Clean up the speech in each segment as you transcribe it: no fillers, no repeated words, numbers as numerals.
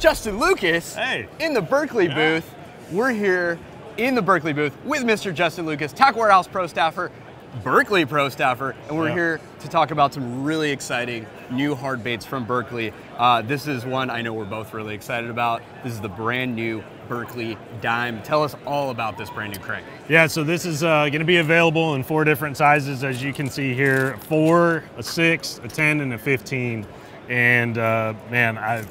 Justin Lucas in the Berkley booth. We're here in the Berkley booth with Mr. Justin Lucas, Tackle Warehouse pro staffer, Berkley pro staffer, and we're here to talk about some really exciting new hard baits from Berkley. This is one I know we're both really excited about. This is the brand new Berkley Dime. Tell us all about this brand new crank. Yeah, so this is gonna be available in 4 different sizes, as you can see here, 4, a 6, a 10, and a 15. And man,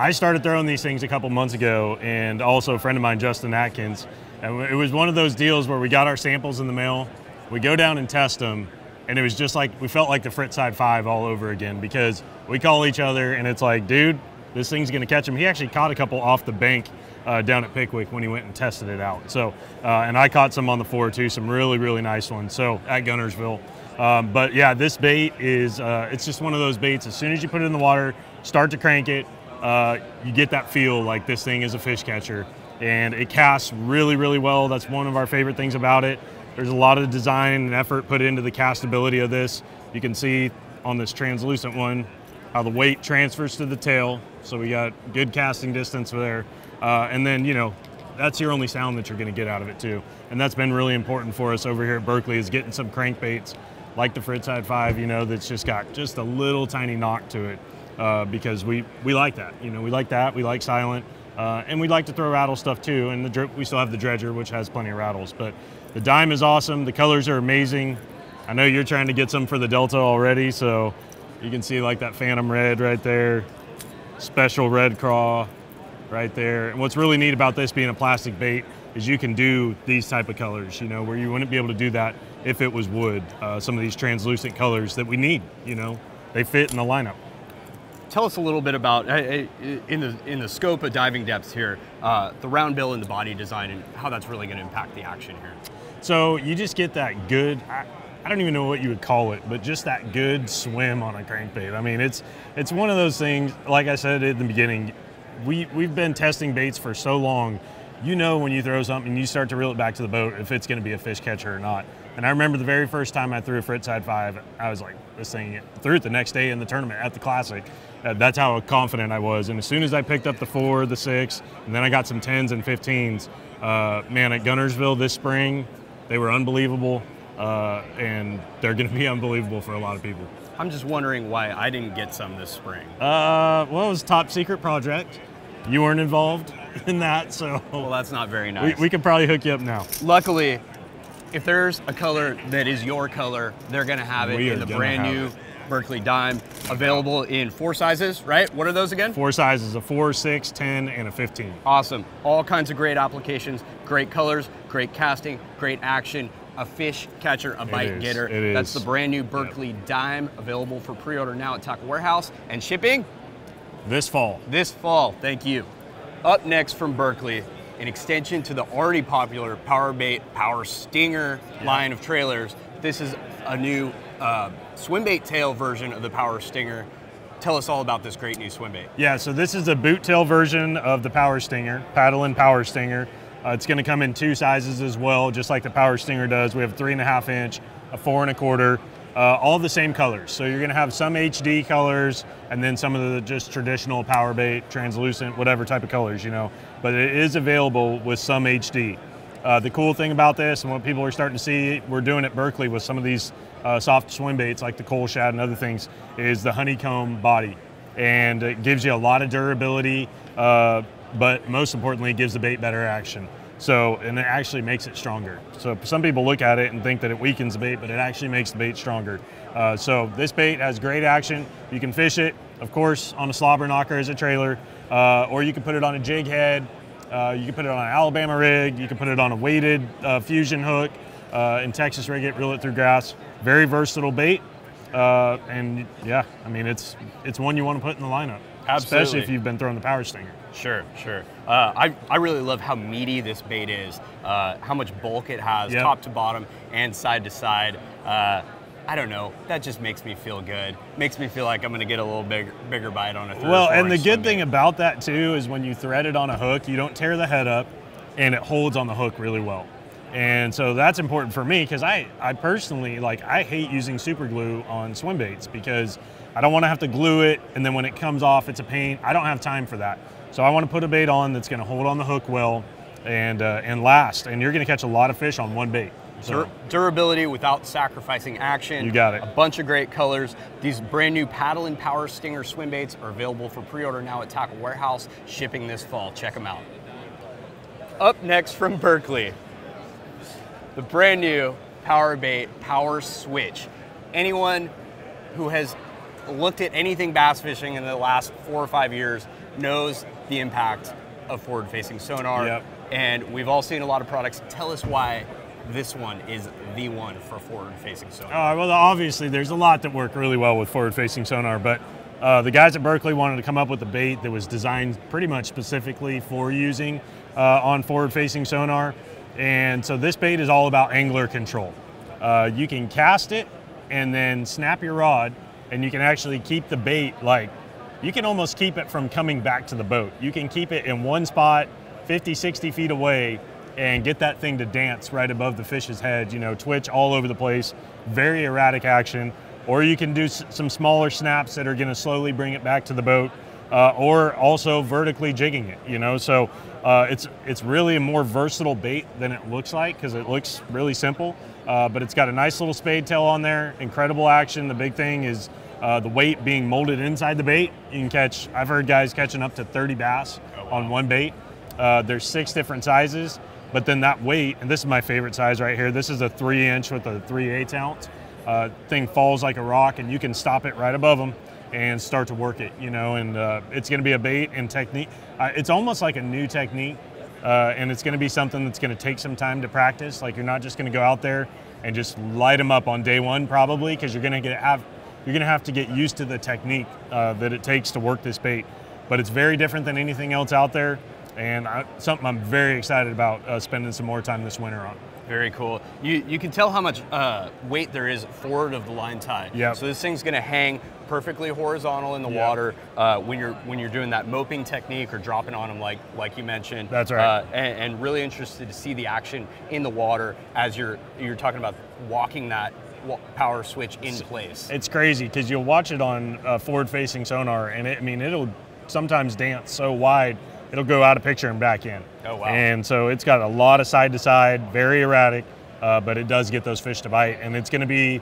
I started throwing these things a couple months ago, and also a friend of mine, Justin Atkins, and it was one of those deals where we got our samples in the mail, we go down and test them, and it was just like, we felt like the Frittside 5 all over again, because we call each other and it's like, dude, this thing's gonna catch him. He actually caught a couple off the bank down at Pickwick when he went and tested it out. So, and I caught some on the 4 too, some really, really nice ones, so at Guntersville. But yeah, this bait is, it's just one of those baits, as soon as you put it in the water, start to crank it, you get that feel like this thing is a fish catcher, and it casts really, really well. That's one of our favorite things about it. There's a lot of design and effort put into the castability of this. You can see on this translucent one how the weight transfers to the tail, so we got good casting distance there, and then, you know, that's your only sound that you're going to get out of it too, and that's been really important for us over here at Berkley, is getting some crankbaits like the Frittside 5, you know, that's just got just a little tiny knock to it. Because we like that, you know, we like that, we like silent, and we like to throw rattle stuff too, and we still have the Dredger, which has plenty of rattles, but the Dime is awesome, the colors are amazing. I know you're trying to get some for the Delta already, so you can see like that Phantom Red right there, special Red Craw right there, and what's really neat about this being a plastic bait is you can do these type of colors, you know, where you wouldn't be able to do that if it was wood, some of these translucent colors that we need, you know, they fit in the lineup. Tell us a little bit about, in the scope of diving depths here, the round bill and the body design and how that's really gonna impact the action here. So you just get that good, I don't even know what you would call it, but just that good swim on a crankbait. I mean, it's one of those things, like I said at the beginning, we've been testing baits for so long, you know, when you throw something, you start to reel it back to the boat if it's gonna be a fish catcher or not. And I remember the very first time I threw a Frittside 5, I was like, this thing, threw it the next day in the tournament at the Classic. That's how confident I was. And as soon as I picked up the 4, the 6, and then I got some 10s and 15s, man, at Guntersville this spring, they were unbelievable, and they're gonna be unbelievable for a lot of people. I'm just wondering why I didn't get some this spring. Well, it was a top secret project. You weren't involved in that, so. Well, that's not very nice. We could probably hook you up now. Luckily, if there's a color that is your color, they're gonna have it in the brand new Berkley Dime, available in 4 sizes, right? What are those again? 4 sizes, a 4, 6, 10, and a 15. Awesome, all kinds of great applications, great colors, great casting, great action, a fish catcher, a bite getter. That's the brand new Berkley Dime, available for pre-order now at Tackle Warehouse, and shipping? This fall. This fall, thank you. Up next from Berkley, an extension to the already popular Power Bait Power Stinger line of trailers. This is a new swim bait tail version of the Power Stinger. Tell us all about this great new swim bait. Yeah, so this is a boot tail version of the Power Stinger, Paddlin' Power Stinger. It's gonna come in 2 sizes as well, just like the Power Stinger does. We have 3.5 inch, a 4.25, all the same colors. So you're gonna have some HD colors and then some of the just traditional power bait, translucent, whatever type of colors, you know. But it is available with some HD. The cool thing about this and what people are starting to see, we're doing at Berkley with some of these soft swim baits like the CullShad and other things, is the honeycomb body, and it gives you a lot of durability, but most importantly it gives the bait better action, so, and it actually makes it stronger. So some people look at it and think that it weakens the bait, but it actually makes the bait stronger. So this bait has great action. You can fish it, of course, on a slobber knocker as a trailer, or you can put it on a jig head, you can put it on an Alabama rig, you can put it on a weighted Fusion hook, in Texas rig it, reel it through grass. Very versatile bait, and yeah, I mean, it's one you want to put in the lineup. Absolutely. Especially if you've been throwing the Power Stinger. Sure, sure. I really love how meaty this bait is, how much bulk it has, top to bottom and side to side. I don't know, that just makes me feel good. Makes me feel like I'm gonna get a little bigger bite on a 3 or 4 inch. Well, and the good thing about that too is when you thread it on a hook, you don't tear the head up, and it holds on the hook really well. And so that's important for me, because I personally, like, I hate using super glue on swim baits because I don't want to have to glue it, and then when it comes off, it's a pain. I don't have time for that. So I want to put a bait on that's going to hold on the hook well and last, and you're going to catch a lot of fish on one bait. So. Durability without sacrificing action. You got it. A bunch of great colors. These brand new Paddlin' Power Stinger swim baits are available for pre-order now at Tackle Warehouse, shipping this fall. Check them out. Up next from Berkley, the brand new Power Bait Power Switch. Anyone who has looked at anything bass fishing in the last 4 or 5 years knows the impact of forward-facing sonar. Yep. And we've all seen a lot of products. Tell us why this one is the one for forward-facing sonar. Well, obviously, there's a lot that work really well with forward-facing sonar, but the guys at Berkley wanted to come up with a bait that was designed pretty much specifically for using on forward-facing sonar. And so this bait is all about angler control. You can cast it and then snap your rod, and you can actually keep the bait, like, you can almost keep it from coming back to the boat. You can keep it in one spot, 50, 60 feet away, and get that thing to dance right above the fish's head, you know, twitch all over the place, very erratic action. Or you can do some smaller snaps that are gonna slowly bring it back to the boat, or also vertically jigging it, you know? So it's really a more versatile bait than it looks like, because it looks really simple, but it's got a nice little spade tail on there, incredible action. The big thing is the weight being molded inside the bait. You can catch, I've heard guys catching up to 30 bass on one bait. There's 6 different sizes. But then that weight, and this is my favorite size right here, this is a 3-inch with a 3/8 ounce. Thing falls like a rock, and you can stop it right above them and start to work it, you know, and it's gonna be a bait and technique. It's almost like a new technique, and it's gonna be something that's gonna take some time to practice. Like, you're not just gonna go out there and just light them up on day one, probably, because you're gonna have to get used to the technique that it takes to work this bait. But it's very different than anything else out there. And something I'm very excited about spending some more time this winter on. Very cool. You can tell how much weight there is forward of the line tie. Yep. So this thing's gonna hang perfectly horizontal in the water when you're doing that moping technique or dropping on them like you mentioned. That's right. And really interested to see the action in the water as you're talking about walking that power switch in place. It's crazy, because you'll watch it on forward-facing sonar, and it'll sometimes dance so wide it'll go out of picture and back in. Oh, wow. And so it's got a lot of side to side, very erratic, but it does get those fish to bite. And it's gonna be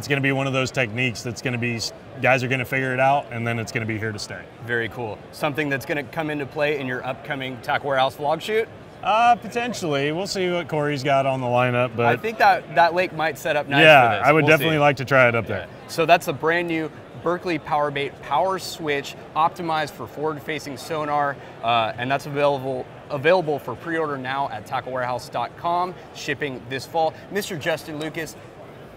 one of those techniques that's gonna be, guys are gonna figure it out, and then it's gonna be here to stay. Very cool. Something that's gonna come into play in your upcoming Tackle Warehouse vlog shoot? Potentially. We'll see what Corey's got on the lineup, but I think that lake might set up nice for this. Yeah, I would definitely like to try it up there. So that's a brand new Berkley Power Bait Power Switch, optimized for forward-facing sonar, and that's available for pre-order now at tacklewarehouse.com, shipping this fall. Mr. Justin Lucas,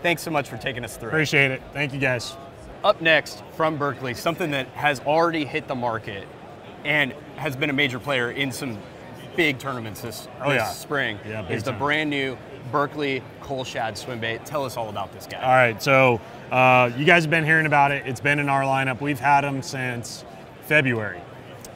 thanks so much for taking us through. Appreciate it. Thank you, guys. Up next from Berkley, something that has already hit the market and has been a major player in some big tournaments this spring, is the brand new Berkley CullShad swim bait. Tell us all about this guy. All right, so you guys have been hearing about it. It's been in our lineup. We've had them since February.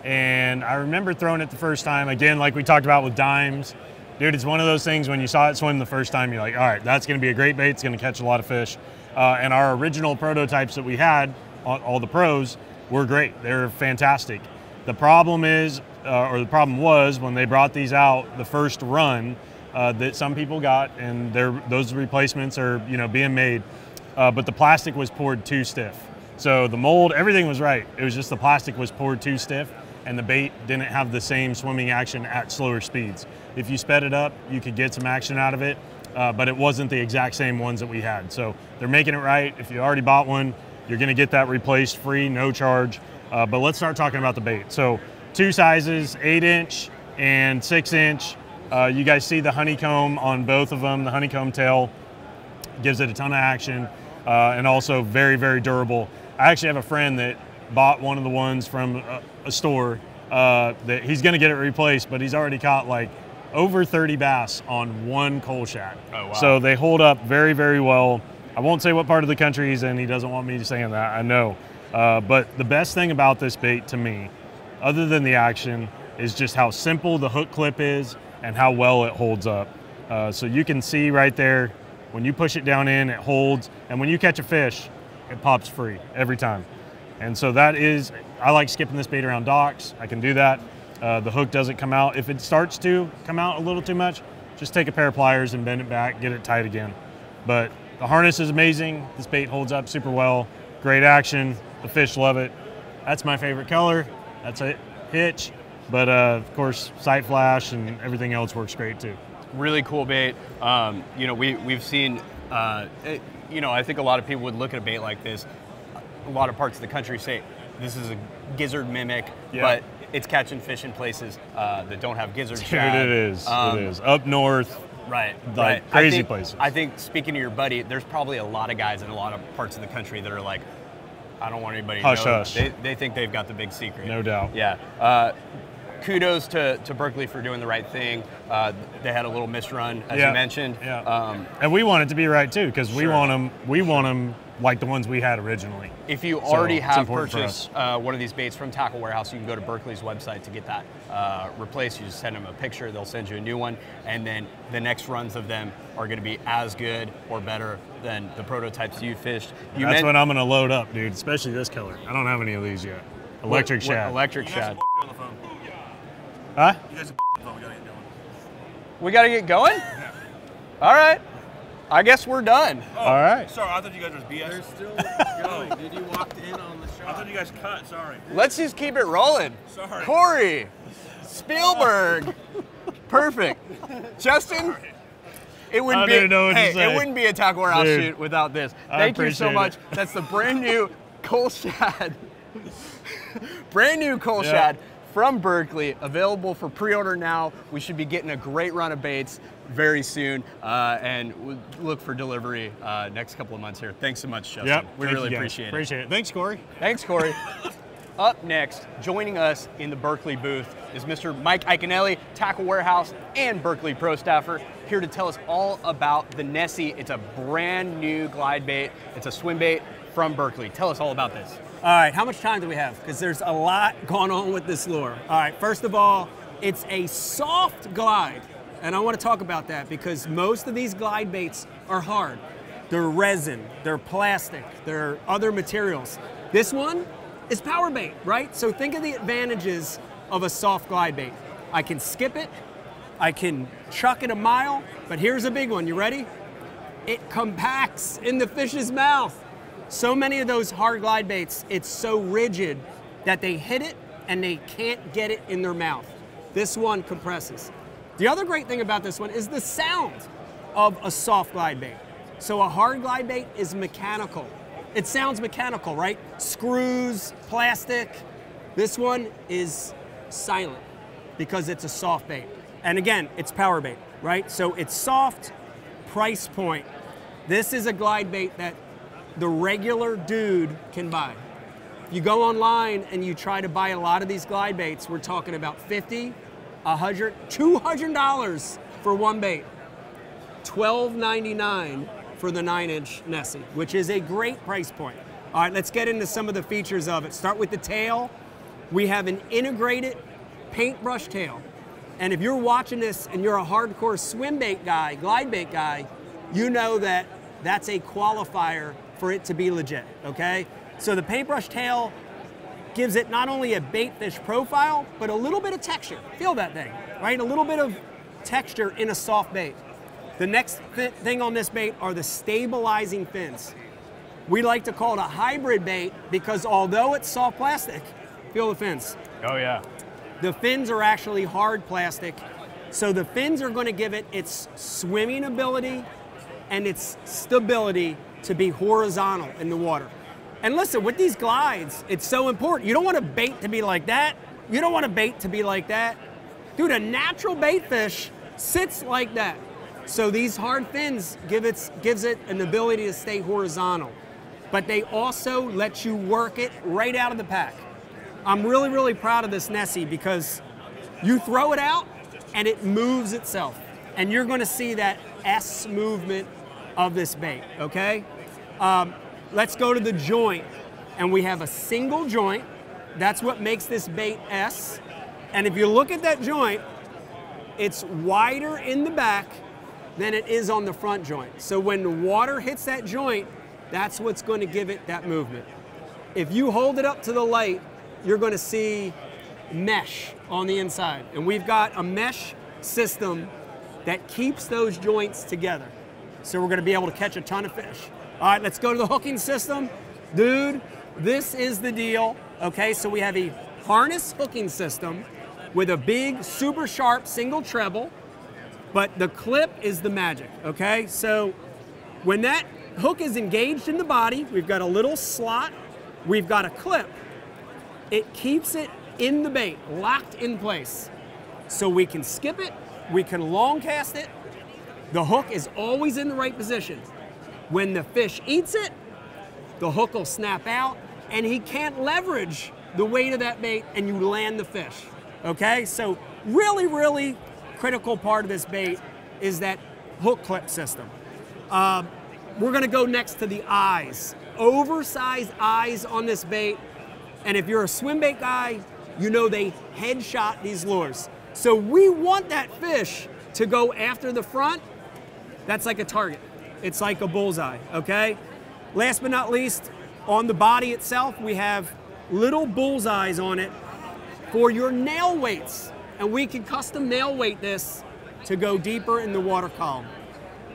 And I remember throwing it the first time, again, like we talked about with dimes. Dude, it's one of those things when you saw it swim the first time, you're like, all right, that's gonna be a great bait. It's gonna catch a lot of fish. And our original prototypes that we had, all the pros, were great. They're fantastic. The problem is, the problem was when they brought these out the first run, that some people got, and those replacements are being made, but the plastic was poured too stiff. So the mold, everything was right. It was just the plastic was poured too stiff, and the bait didn't have the same swimming action at slower speeds. If you sped it up, you could get some action out of it, but it wasn't the exact same ones that we had. So they're making it right. If you already bought one, you're gonna get that replaced free, no charge. But let's start talking about the bait. So 2 sizes, 8-inch and 6-inch. You guys see the honeycomb on both of them. The honeycomb tail gives it a ton of action, and also very, very durable. I actually have a friend that bought one of the ones from a store that he's gonna get it replaced, but he's already caught like over 30 bass on one CullShad. Oh, wow. So they hold up very, very well. I won't say what part of the country he's in. He doesn't want me saying that, I know. But the best thing about this bait to me, other than the action, is just how simple the hook clip is and how well it holds up. So you can see right there, when you push it down in, it holds, and when you catch a fish, it pops free every time. And so that is, I like skipping this bait around docks. I can do that. The hook doesn't come out. If it starts to come out a little too much, just take a pair of pliers and bend it back, get it tight again. But the harness is amazing. This bait holds up super well. Great action. The fish love it. That's my favorite color. That's a hitch. But of course, sight flash and everything else works great too. Really cool bait. You know, we've seen, you know, I think a lot of people would look at a bait like this. A lot of parts of the country say, this is a gizzard mimic, yeah. But it's catching fish in places that don't have gizzard shad. Dude, it is, it is. Up north. Right, like right. Crazy places. I think speaking to your buddy, there's probably a lot of guys in a lot of parts of the country that are like, I don't want anybody to know. Hush. They think they've got the big secret. No doubt. Yeah. Kudos to Berkley for doing the right thing. They had a little misrun, as yeah. you mentioned. Yeah. And we want it to be right too, because sure. we want them like the ones we had originally. If you already have purchased one of these baits from Tackle Warehouse, you can go to Berkley's website to get that replaced. You just send them a picture, they'll send you a new one, and then the next runs of them are gonna be as good or better than the prototypes you fished. That's what I'm gonna load up, dude, especially this color. I don't have any of these yet. Electric shad. Electric shad. Huh? You guys are b****ing phone, we gotta get going. We gotta get going? Yeah. All right. I guess we're done. Oh, all right. Sorry, I thought you guys were BS. They're still going. Did you walk in on the shot? I thought you guys cut, sorry. Let's just keep it rolling. Sorry. Corey, Spielberg, perfect. Justin, right. It wouldn't be a Tackle Warehouse shoot without this. Thank you so much. That's the brand new CullShad. Brand new CullShad. From Berkley, available for pre-order now. We should be getting a great run of baits very soon, and we'll look for delivery next couple of months here. Thanks so much, Justin. Yep, we really appreciate it. Thanks, Corey. Thanks, Corey. Up next, joining us in the Berkley booth is Mr. Mike Iaconelli, Tackle Warehouse and Berkley Pro Staffer, here to tell us all about the Nessie. It's a brand new glide bait. It's a swim bait from Berkley. Tell us all about this. All right, how much time do we have? Because there's a lot going on with this lure. All right, first of all, it's a soft glide. And I want to talk about that because most of these glide baits are hard. They're resin, they're plastic, they're other materials. This one is power bait, right? So think of the advantages of a soft glide bait. I can skip it, I can chuck it a mile, but here's a big one, you ready? It compacts in the fish's mouth. So many of those hard glide baits, it's so rigid that they hit it and they can't get it in their mouth. This one compresses. The other great thing about this one is the sound of a soft glide bait. So a hard glide bait is mechanical. It sounds mechanical, right? Screws, plastic. This one is silent because it's a soft bait. And again, it's power bait, right? So it's soft, price point. This is a glide bait that the regular dude can buy. If you go online and you try to buy a lot of these glide baits, we're talking about $50, $100, $200 for one bait. $12.99 for the 9-inch Nessie, which is a great price point. All right, let's get into some of the features of it. Start with the tail. We have an integrated paintbrush tail. And if you're watching this and you're a hardcore swim bait guy, glide bait guy, you know that that's a qualifier for it to be legit, okay? So the paintbrush tail gives it not only a baitfish profile, but a little bit of texture. Feel that thing, right? A little bit of texture in a soft bait. The next thing on this bait are the stabilizing fins. We like to call it a hybrid bait because although it's soft plastic, feel the fins. Oh yeah. The fins are actually hard plastic. So the fins are gonna give it its swimming ability and its stability to be horizontal in the water. And listen, with these glides, it's so important. You don't want a bait to be like that. You don't want a bait to be like that. Dude, a natural bait fish sits like that. So these hard fins gives it an ability to stay horizontal, but they also let you work it right out of the pack. I'm really, really proud of this Nessie because you throw it out and it moves itself. And you're gonna see that S movement of this bait, okay? Let's go to the joint, and we have a single joint. That's what makes this bait S. And if you look at that joint, it's wider in the back than it is on the front joint. So when the water hits that joint, that's what's gonna give it that movement. If you hold it up to the light, you're going to see mesh on the inside. And we've got a mesh system that keeps those joints together. So we're going to be able to catch a ton of fish. All right, let's go to the hooking system. Dude, this is the deal. Okay, so we have a harness hooking system with a big, super sharp single treble, but the clip is the magic, okay? So when that hook is engaged in the body, we've got a little slot, we've got a clip. It keeps it in the bait, locked in place. So we can skip it, we can long cast it. The hook is always in the right position. When the fish eats it, the hook will snap out and he can't leverage the weight of that bait and you land the fish, okay? So really, really critical part of this bait is that hook clip system. We're gonna go next to the eyes. Oversized eyes on this bait. And if you're a swim bait guy, you know they headshot these lures. So we want that fish to go after the front. That's like a target. It's like a bullseye, okay? Last but not least, on the body itself, we have little bullseyes on it for your nail weights. And we can custom nail weight this to go deeper in the water column.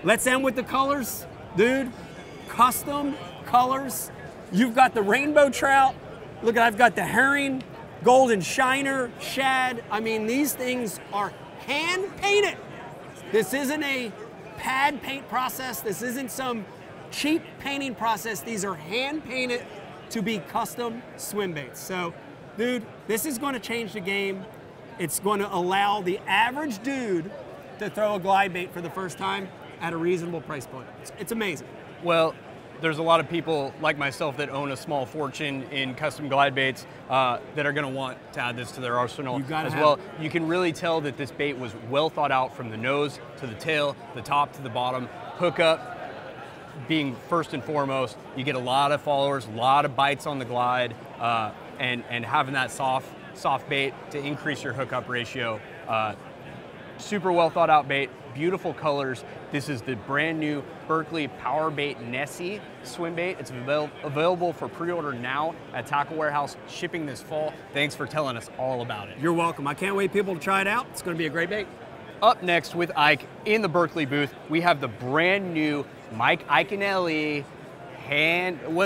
Let's end with the colors. Dude, custom colors. You've got the rainbow trout. Look, I've got the herring, golden shiner, shad. I mean, these things are hand painted. This isn't a pad paint process. This isn't some cheap painting process. These are hand painted to be custom swim baits. So, dude, this is going to change the game. It's going to allow the average dude to throw a glide bait for the first time at a reasonable price point. It's amazing. Well, there's a lot of people like myself that own a small fortune in custom glide baits that are gonna want to add this to their arsenal as well. You can really tell that this bait was well thought out from the nose to the tail, the top to the bottom, hookup being first and foremost. You get a lot of followers, a lot of bites on the glide, and having that soft bait to increase your hookup ratio. Super well thought out bait, beautiful colors. This is the brand new Berkley Powerbait Nessie swim bait. It's available for pre-order now at Tackle Warehouse, shipping this fall. Thanks for telling us all about it. You're welcome. I can't wait people to try it out. It's gonna be a great bait. Up next with Ike in the Berkley booth, we have the brand new Mike Iaconelli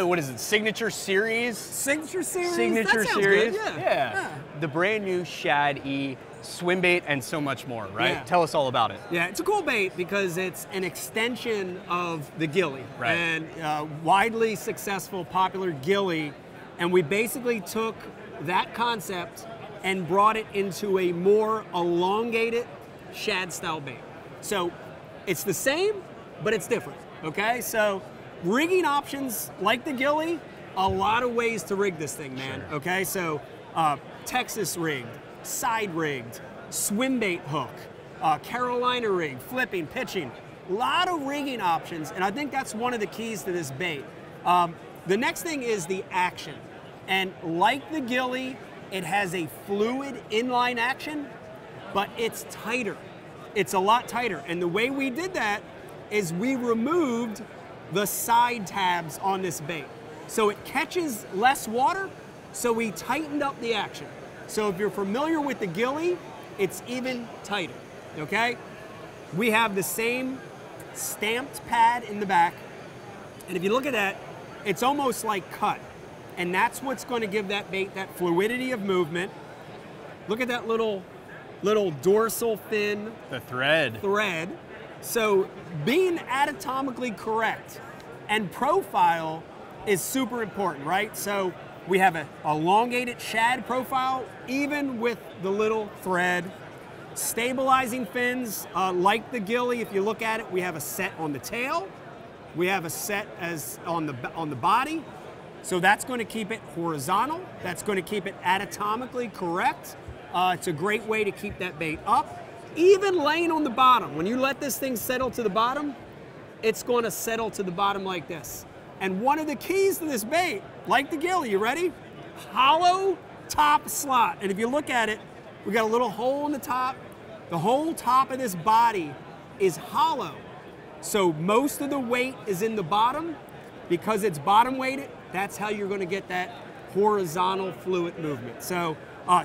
what is it? Signature series? Signature series? Signature series. Good, yeah. Yeah. The brand new Shad-E swim bait and so much more, right? Yeah. Tell us all about it. Yeah, it's a cool bait because it's an extension of the ghillie, right? And widely successful, popular ghillie. And we basically took that concept and brought it into a more elongated shad style bait. So it's the same, but it's different, okay? So rigging options like the ghillie, a lot of ways to rig this thing, man, sure. Okay? So Texas rigged, side rigged, swim bait hook, Carolina rig, flipping, pitching, a lot of rigging options, and I think that's one of the keys to this bait. The next thing is the action, and like the ghillie, it has a fluid inline action, but it's tighter. It's a lot tighter, and the way we did that is we removed the side tabs on this bait. So it catches less water, so we tightened up the action. So if you're familiar with the ghillie, it's even tighter, okay? We have the same stamped pad in the back, and if you look at that, it's almost like cut, and that's what's gonna give that bait that fluidity of movement. Look at that little dorsal fin. The thread. So being anatomically correct and profile is super important, right? So we have an elongated shad profile, even with the little thread. Stabilizing fins, like the ghillie, if you look at it, we have a set on the tail. We have a set as on the body. So that's gonna keep it horizontal. That's gonna keep it anatomically correct. It's a great way to keep that bait up. Even laying on the bottom, when you let this thing settle to the bottom, it's going to settle to the bottom like this. And one of the keys to this bait, like the ghillie, you ready? Hollow top slot. And if you look at it, we got a little hole in the top. The whole top of this body is hollow. So most of the weight is in the bottom. Because it's bottom weighted, that's how you're going to get that horizontal fluid movement. So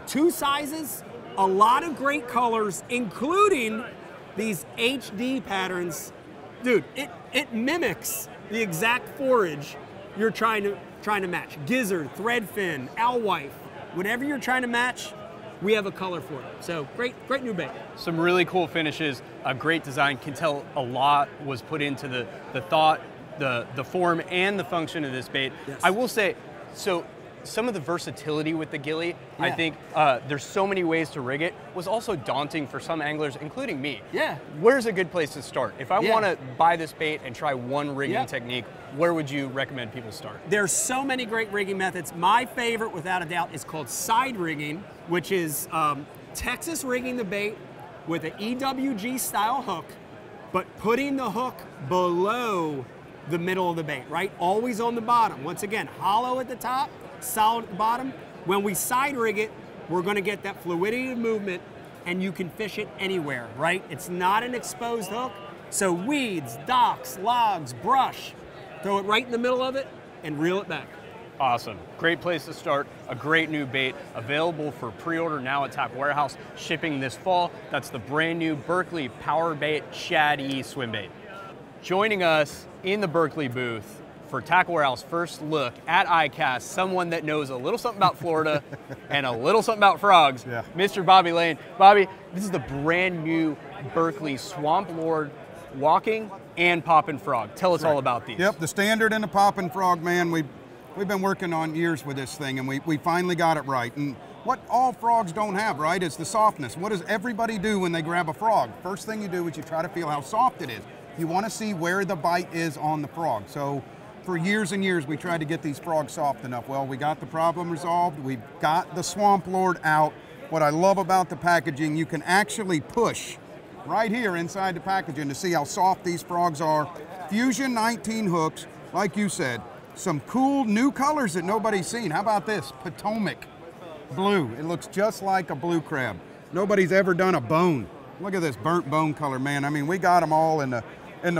two sizes, a lot of great colors, including these HD patterns. Dude, it mimics the exact forage you're trying to match. Gizzard, threadfin, alewife, whatever you're trying to match, we have a color for it. So great new bait. Some really cool finishes, a great design. Can tell a lot was put into the thought, the form, and the function of this bait. Yes. I will say, so some of the versatility with the ghillie, yeah. I think there's so many ways to rig it, was also daunting for some anglers, including me. Yeah. Where's a good place to start? If I want to buy this bait and try one rigging technique, where would you recommend people start? There's so many great rigging methods. My favorite, without a doubt, is called side rigging, which is Texas rigging the bait with an EWG style hook, but putting the hook below the middle of the bait, right? Always on the bottom. Once again, hollow at the top, solid at the bottom. When we side rig it, we're gonna get that fluidity of movement and you can fish it anywhere, right? It's not an exposed hook. So weeds, docks, logs, brush, throw it right in the middle of it and reel it back. Awesome, great place to start, a great new bait, available for pre-order now at Tackle Warehouse, shipping this fall. That's the brand new Berkley Powerbait Shad-E swim bait. Joining us in the Berkley booth for Tackle Warehouse first look at ICAST, someone that knows a little something about Florida and a little something about frogs, Mr. Bobby Lane. Bobby, this is the brand new Berkley Swamp Lord walking and popping frog. Tell us all about these. Yep, the standard and the popping frog, man. We've been working on years with this thing and we finally got it right. And what all frogs don't have, right, is the softness. What does everybody do when they grab a frog? First thing you do is you try to feel how soft it is. You want to see where the bite is on the frog. So for years and years, we tried to get these frogs soft enough. Well, we got the problem resolved. We've got the Swamp Lord out. What I love about the packaging, you can actually push right here inside the packaging to see how soft these frogs are. Fusion 19 hooks, like you said. Some cool new colors that nobody's seen. How about this? Potomac blue. It looks just like a blue crab. Nobody's ever done a bone. Look at this burnt bone color, man. I mean, we got them all in the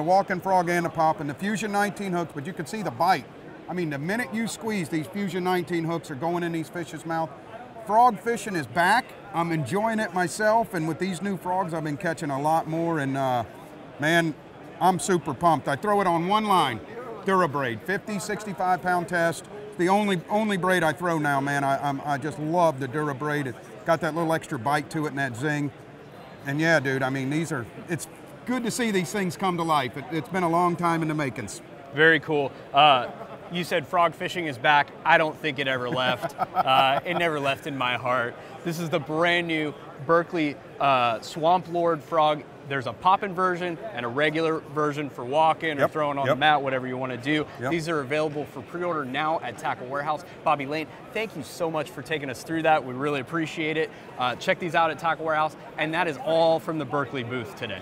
walking frog and the pop and the Fusion 19 hooks, but you can see the bite. I mean, the minute you squeeze, these Fusion 19 hooks are going in these fish's mouth. Frog fishing is back. I'm enjoying it myself, and with these new frogs, I've been catching a lot more, and man, I'm super pumped. I throw it on one line. DuraBraid, 50, 65 pound test. It's the only braid I throw now, man. I just love the DuraBraid. It's got that little extra bite to it and that zing. And yeah, dude, I mean, these are, it's good to see these things come to life. It's been a long time in the makings. Very cool. You said frog fishing is back. I don't think it ever left. It never left in my heart. This is the brand new Berkley Swamp Lord frog. There's a poppin' version and a regular version for walking or throwing on the mat, whatever you want to do. These are available for pre-order now at Tackle Warehouse. Bobby Lane, thank you so much for taking us through that. We really appreciate it. Check these out at Tackle Warehouse. And that is all from the Berkley booth today.